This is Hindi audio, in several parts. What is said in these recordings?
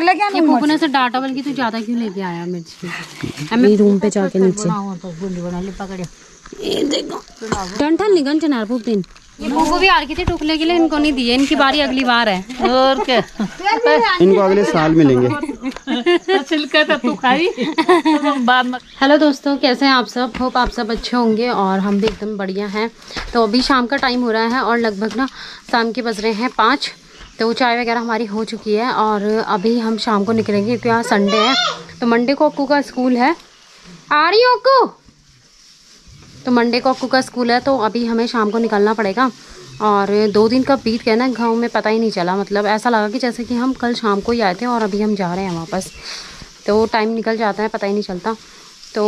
और लेके आना। फूफो ने से डांटा बल्कि तू ज्यादा क्यों लेके आया मिर्च की। मैं रूम पे जाके नीचे बना ले पकड़ ये देखो डंठल निगन चनार फूफ दिन। ये फूफो भी आ रही थी टोकले के लिए, इनको नहीं दिए, इनकी बारी अगली बार है। और क्या इनको अगले साल मिलेंगे। छिलका था तू खाई बाद में। हेलो दोस्तों, कैसे हैं आप सब? होप आप सब अच्छे होंगे और हम भी एकदम बढ़िया हैं। तो अभी शाम का टाइम हो रहा है और लगभग ना शाम के बज रहे हैं 5। तो चाय वगैरह हमारी हो चुकी है और अभी हम शाम को निकलेंगे क्योंकि आज संडे है। तो मंडे को अक्कू का स्कूल है। आ रही हो अक्कू? तो मंडे को अक्कू का स्कूल है तो अभी हमें शाम को निकलना पड़ेगा। और 2 दिन का बीत गया ना गाँव में, पता ही नहीं चला। मतलब ऐसा लगा कि जैसे कि हम कल शाम को ही आए थे और अभी हम जा रहे हैं वापस। तो टाइम निकल जाता है, पता ही नहीं चलता। तो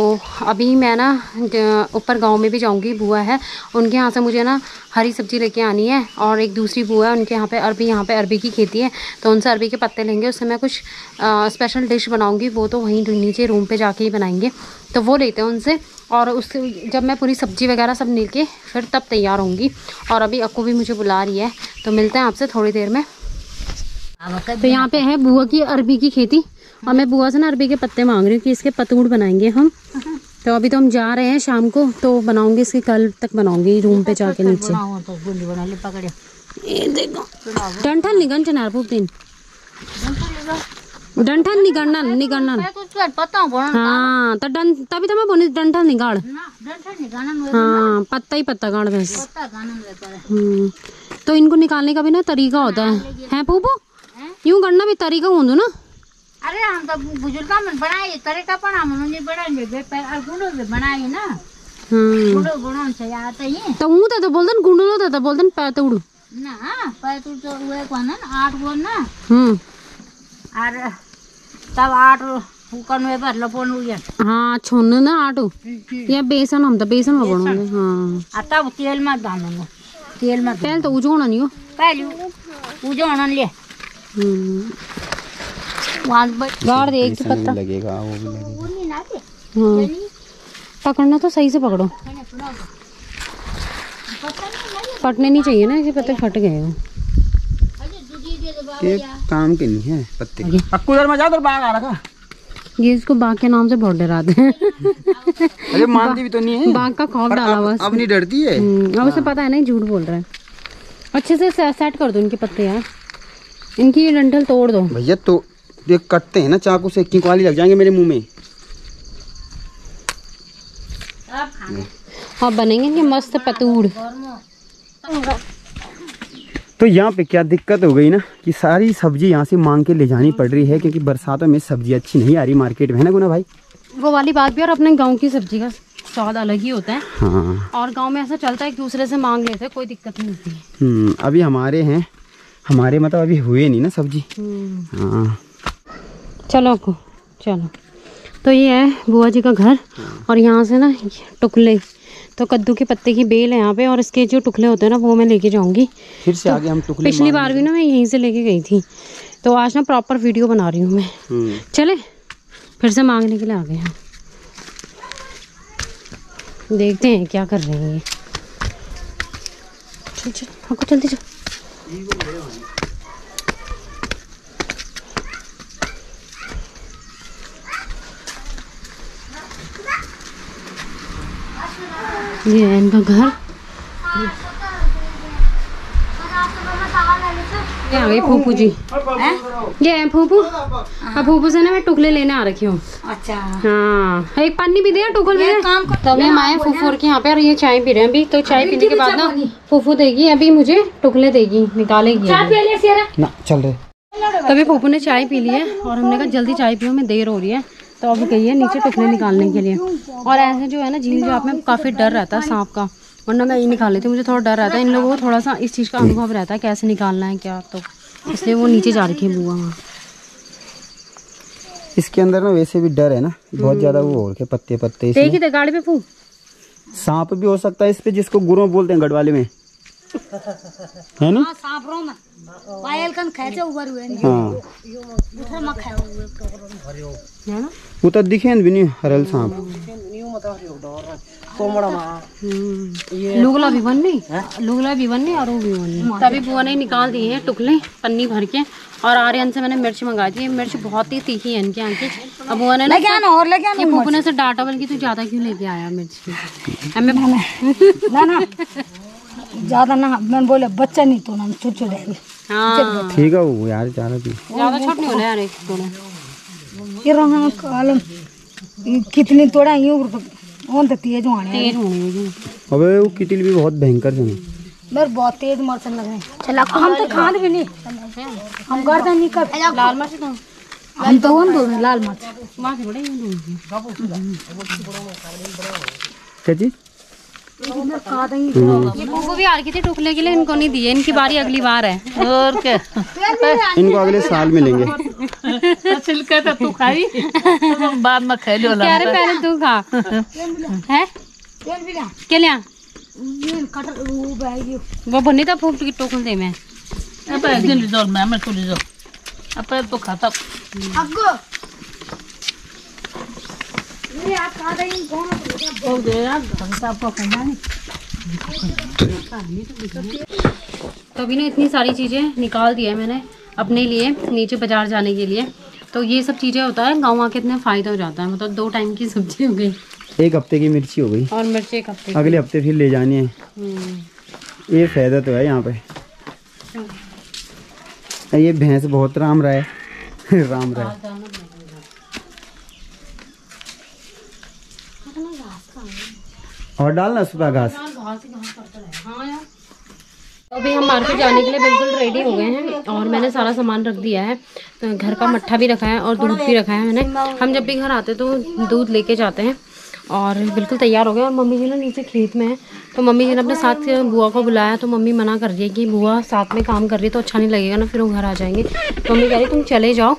अभी मैं ना ऊपर गांव में भी जाऊंगी। बुआ है उनके यहाँ से मुझे ना हरी सब्जी लेके आनी है और एक दूसरी बुआ है उनके यहाँ पे अरबी की खेती है तो उनसे अरबी के पत्ते लेंगे। उससे मैं कुछ स्पेशल डिश बनाऊंगी। वो तो वहीं नीचे रूम पे जाके ही बनाएंगे। तो वो लेते हैं उनसे और उसके जब मैं पूरी सब्जी वगैरह सब लेके फिर तब तैयार होंगी। और अभी अक्कू भी मुझे बुला रही है तो मिलते हैं आपसे थोड़ी देर में। तो यहाँ पे है बुआ की अरबी की खेती और मैं बुआ से ना अरबी के पत्ते मांग रही हूँ कि इसके पतूड़ बनाएंगे हम। तो अभी तो हम जा रहे हैं शाम को, तो बनाऊंगी इसके, कल तक बनाऊंगी रूम पे जाके नीचे। डंठल निगन चनार फूफ दिन डंठल निगड़ना। हाँ तभी तो मैं बोली डंठल निगाड़। हाँ पत्ता ही पत्ता गाड़ बस। तो इनको निकालने का भी ना तरीका होता है फूफो? यूं गड़ना भी तरीका हो ना। अरे हम तो बुजुर्ग मन बनाए तरीका पर हम ने बनाए पर गुंडो से बनाए ना। गुंडो गुणों से आता ही तो हूं तो बोलदन गुंडो न तो बोलदन पैतूड़ ना। पैतूड़ तो वे कोन ना 8 गुण ना। और तब 8 फूकन में भर लपोन हुए। हां छोन ना 8 या बेसन हम तो बेसन में बनाऊंगे। हां आ तब तेल में डालूंगा। तेल तो उजोना नहीं हो पहले उजोना ले। गाड़ दे एक पत्ता लगेगा वो नहीं ना के। पकड़ना तो सही से पकड़ो, फटने नहीं चाहिए ना, पत्ते फट गए हो। ये काम के नहीं है पत्ते। अक्कू उधर मत जाओ, उधर बाघ आ रखा। ये इसको बाघ के नाम से बहुत डराते हैं। अरे मानती भी तो नहीं है, बाघ का खौफ डाला हुआ। अब नहीं डरती है, अब उसे पता है ना झूठ बोल रहा है। अच्छे से सेट कर दो इनके पत्ते यार, इनकी ये डंठल तोड़ दो भैया। तो ये कटते हैं ना चाकू से, किंकवाली लग जाएंगे मेरे मुंह में। अब बनेंगे इनके मस्त पतूड़। तो यहाँ पे क्या दिक्कत हो गई ना कि सारी सब्जी यहाँ से मांग के ले जानी पड़ रही है क्योंकि बरसातों में सब्जी अच्छी नहीं आ रही मार्केट में, है ना गुना भाई? वो वाली बात भी। और अपने गाँव की सब्जी का स्वाद अलग ही होता है। हाँ। और गाँव में ऐसा चलता है एक दूसरे से मांग लेते हैं, कोई दिक्कत नहीं होती। अभी हमारे मतलब अभी हुए नहीं ना सब्जी। हाँ चलो को चलो। तो ये है बुआ जी का घर और यहाँ से ना टुकले, तो कद्दू के पत्ते की बेल है यहाँ पे और इसके जो टुकले होते हैं ना वो मैं लेके जाऊंगी फिर से। तो आगे हम टुकले पिछली बार भी ना मैं यहीं से लेके गई थी। तो आज ना प्रॉपर वीडियो बना रही हूँ मैं। चले फिर से मांगने के लिए आ गए हैं, देखते हैं क्या कर रहे हैं। चल चल आपको जल्दी चल। ये है इनका घर। ये आ गई फूफू जी। ये है फूफू। अब फूफू से ना मैं टुकले लेने आ रखी हूँ। अच्छा हाँ, एक पानी भी दे टुकल में काम। तभी हम आए फूफू के यहाँ पे और ये चाय पी रहे हैं अभी। तो चाय पीने के बाद ना फूफू देगी अभी मुझे टुकले देगी, निकालेगी ना। चल रहे तभी फूफू ने चाय पी ली है और हमने कहा जल्दी चाय पियो में देर हो रही है। तो अब गई है नीचे टुकड़े निकालने के लिए। और ऐसे जो है ना झील जाप में काफ़ी डर रहता है सांप का, वरना मैं ये निकाल लेती हूँ। मुझे थोड़ा डर रहता है, इन लोगों को थोड़ा सा इस चीज़ का अनुभव रहता है कैसे निकालना है क्या, तो इसलिए वो नीचे जा रखी है बुआ। वहाँ इसके अंदर ना वैसे भी डर है ना बहुत ज़्यादा, वो और के पत्ते पत्ते देखी थे गाड़ी पे फू। सांप भी हो सकता है इस पर जिसको गुरों बोलते हैं गढ़वाले में, है ना? हाँ। दिखे हरल सांप लुगला भी बननी और वो भी बननी। तभी बुआ ने निकाल दिए हैं टुकले पन्नी भर के। और आर्यन से मैंने मिर्च मंगाई थी, मिर्च बहुत ही तीखी है इनके यहाँ की। अब बुआ ने फूफने से डांटा बल्कि तू ज्यादा क्यों लेके आया मिर्च की ज्यादा ना। मैंने बोले बच्चा नहीं तो ना छोटे रहेंगे। हाँ ठीक है वो यार जाना भी ज्यादा छोटे नहीं होने यार। एक तोड़ा ये रहा कालम कितनी तोड़ा यूं और तो तेज होने तेज होने। अबे वो किटिल भी बहुत भयंकर है मेरे, बहुत तेज मरसन लग रहे हैं। चला हम तो खाद भी नहीं, हम गर्दन नहीं कर लाल मर्च तो हम तो हम दो लाल मर्च मां से बड़े क्या चीज ये भूखो भी आ रही थी टुकले के लिए, इनको नहीं दिए। इनकी बारी अगली बार है और क्या इनको अगले साल मिलेंगे। छिलका तो तू खाई बाद में खा लो, क्या पहले तू खा है क्या लिया वो बनी था फूफ की टोकल दे में। अब दिन रिजॉर्ट में मैं खुली जो अब तो खाता अगो तभी ना इतनी सारी चीज़ें निकाल दी है मैंने अपने लिए नीचे बाजार जाने के लिए। तो ये सब चीज़ें होता है गाँव आके इतना फ़ायदा हो जाता है। मतलब दो टाइम की सब्जी हो गई, एक हफ्ते की मिर्ची हो गई और मिर्ची एक हफ्ते अगले हफ्ते फिर ले जानी है। ये फायदा तो है यहाँ पे। ये भैंस बहुत राम रहा है राम रहा है। और डालना सुबह घास। अभी हम मार्केट जाने के लिए बिल्कुल रेडी हो गए हैं और मैंने सारा सामान रख दिया है। तो घर का मट्ठा भी रखा है और दूध भी रखा है मैंने। हम जब भी घर आते तो दूध लेके जाते हैं और बिल्कुल तैयार हो गए। और मम्मी जी ना नीचे खेत में है तो मम्मी जी ने अपने साथ बुआ को बुलाया तो मम्मी मना कर रही है कि बुआ साथ में काम कर रही है तो अच्छा नहीं लगेगा ना, फिर वो घर आ जाएंगे। तो मम्मी कह रही तुम चले जाओ।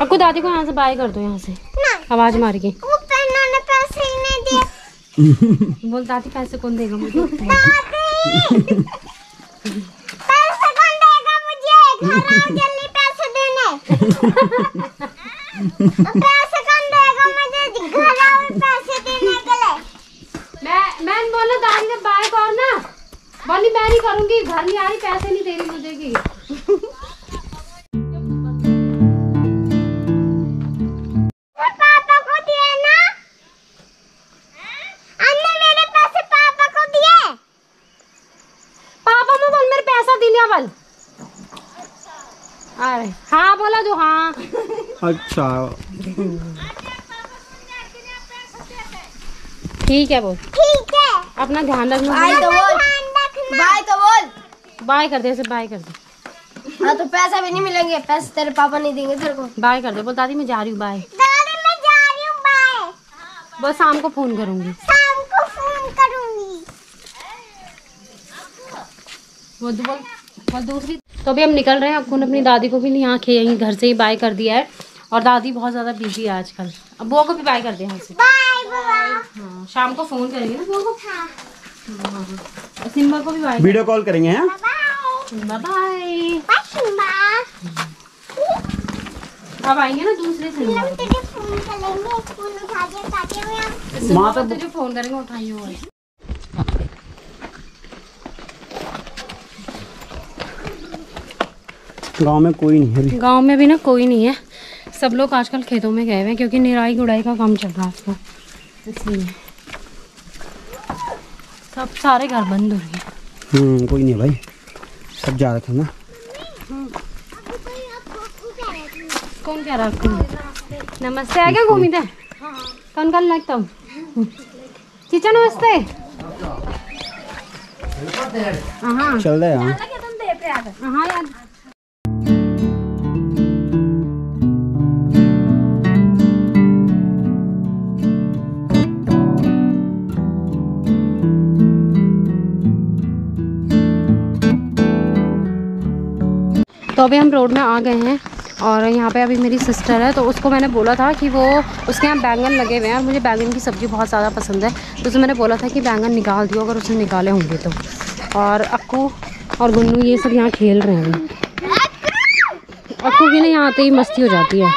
आपको दादी को यहाँ से बाय कर दो, यहाँ से आवाज़ मार के बोल दादी पैसे कौन देगा मुझे, दादी पैसे कौन देगा मुझे, घर आओ जल्दी पैसे देने पैसे कौन देगा मुझे, घर आओ पैसे देने के लिए। मैं बोला दादी ने बाय कर ना, बोली मैं नहीं करूंगी, घर नहीं आ रही, पैसे नहीं दे रही मुझे की। अरे हाँ बोला जो हाँ अच्छा ठीक है बोल ठीक है। अपना ध्यान रखना, बाय तो बोल बाय कर दे, बाय कर दे। हाँ तो पैसा भी नहीं मिलेंगे, पैसे तेरे पापा नहीं देंगे तेरे को। बाय कर दे, बोल दादी मैं जा रही हूँ बाय, दादी मैं जा रही हूँ बाय। बस शाम को फोन करूँगी, शाम को फोन करूँगी वो बोल और दूसरी। तो अभी हम निकल रहे हैं। आपको अपनी दादी को भी यहाँ यहीं घर से ही बाय कर दिया है और दादी बहुत ज़्यादा बिजी है आजकल। अब बुआ को भी बाय कर दिया हमसे। हाँ शाम को फ़ोन करेंगे ना बुआ को। हाँ सिम्बा को भी बाय, वीडियो कॉल करेंगे। हैं बाय अब आएंगे ना दूसरे सिम्बा को, तुझे फ़ोन करेंगे उठाइए। गांव में कोई नहीं है, गांव में भी ना कोई नहीं है, सब लोग आजकल खेतों में गए हुए हैं क्योंकि निराई गुड़ाई का काम चल रहा है आजकल, इसलिए सब सारे घर बंद हो गए। कोई नहीं भाई, सब जा रहे थे ना। कौन कह रहा है नमस्ते आ गया घूमी था कौन कल लगता हूँ चीचा नमस्ते। चल रहे हैं तो अभी हम रोड में आ गए हैं और यहाँ पे अभी मेरी सिस्टर है तो उसको मैंने बोला था कि वो उसके यहाँ बैंगन लगे हुए हैं और मुझे बैंगन की सब्ज़ी बहुत ज़्यादा पसंद है तो उसे मैंने बोला था कि बैंगन निकाल दियो अगर उसने निकाले होंगे तो। और अक्कू और गुन्नू ये सब यहाँ खेल रहे हैं। अक्कू की ना यहाँ आते ही मस्ती हो जाती है।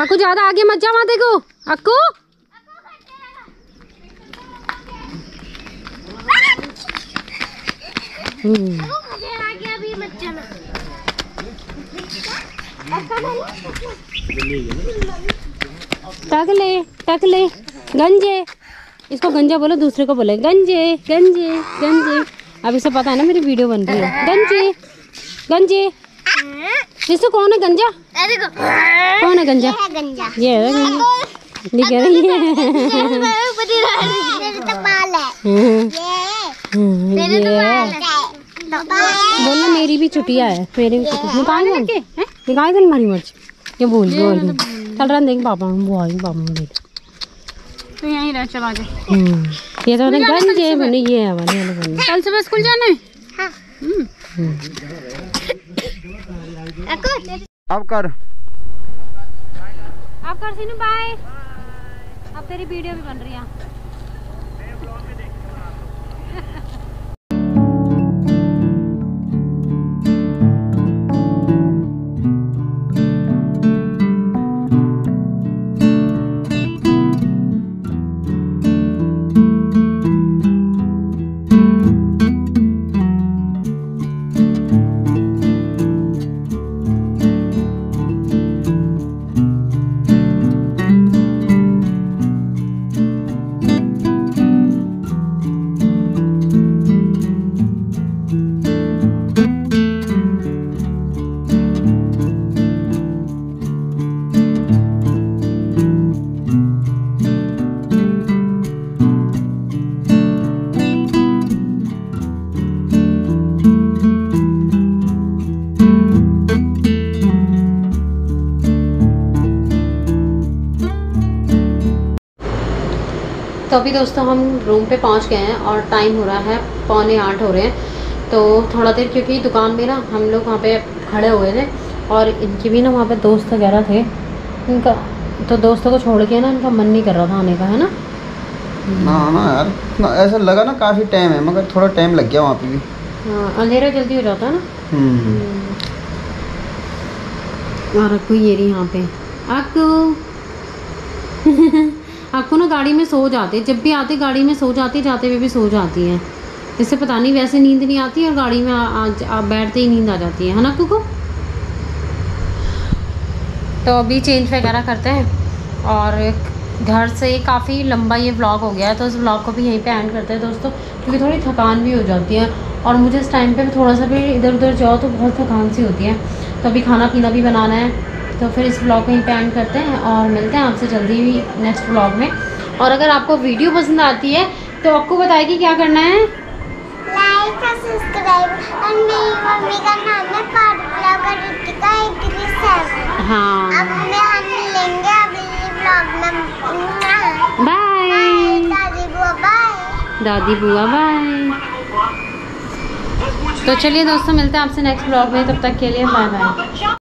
अक्कू ज़्यादा आगे मत जा, वहाँ देखो अक्कू टकले टकले गंजे, इसको गंजा बोलो, दूसरे को बोले गंजे गंजे गंजे। अब इसे पता है ना मेरी वीडियो बन रही है। गंजे गंजे, जैसे कौन है गंजा, कौन है गंजा, ये कह रही है मेरी भी छुट्टियाँ है, मेरी भी निकाल दे मारी मर्च, ये बोल बोल चल रहा देख पापा देख तो यहीं रह चला जाए। ये तो गंजे बने, ये वाले बने। कल सुबह स्कूल जाना है। हाँ। अब कर सीनू बाय। अब तेरी वीडियो भी बन रही है। तो अभी दोस्तों हम रूम पे पहुंच गए हैं और टाइम हो रहा है 7:45 हो रहे हैं। तो थोड़ा देर क्योंकि दुकान में ना हम लोग वहाँ पे खड़े हुए थे और इनके भी ना वहाँ पे दोस्त वगैरह थे इनका, तो दोस्तों को छोड़ के ना इनका मन नहीं कर रहा था आने का, है ना ना यार ना, ऐसा लगा ना काफ़ी टाइम है मगर थोड़ा टाइम लग गया वहाँ पे भी। हाँ, अंधेरा जल्दी हो जाता है ना। और कोई ये रही यहाँ पे आपको आपको ना गाड़ी में सो जाते, जब भी आते गाड़ी में सो जाते, जाते हुए भी सो जाती है, इससे पता नहीं वैसे नींद नहीं आती और गाड़ी में आप बैठते ही नींद आ जाती है ना कुकू। तो अभी चेंज वगैरह करते हैं और घर से काफ़ी लंबा ये व्लॉग हो गया है, तो इस व्लॉग को भी यहीं पे एंड करते हैं दोस्तों, क्योंकि थोड़ी थकान भी हो जाती है और मुझे इस टाइम पर थोड़ा सा भी इधर उधर जाओ तो बहुत थकान सी होती है। तो अभी खाना पीना भी बनाना है, तो फिर इस व्लॉग को यहीं पे एंड करते हैं और मिलते हैं आपसे जल्दी ही नेक्स्ट व्लॉग में। और अगर आपको वीडियो पसंद आती है तो आपको बताएगी क्या करना है, लाइक और सब्सक्राइब, और मेरी मम्मी का नाम है पहाड़ी रितिका 87। हाँ, अब हम मिलेंगे अगले व्लॉग में। बाय दादी बुआ, बाय दादी बुआ, बाय। तो चलिए दोस्तों मिलते हैं आपसे नेक्स्ट व्लॉग में, तब तक के लिए बाय बाय।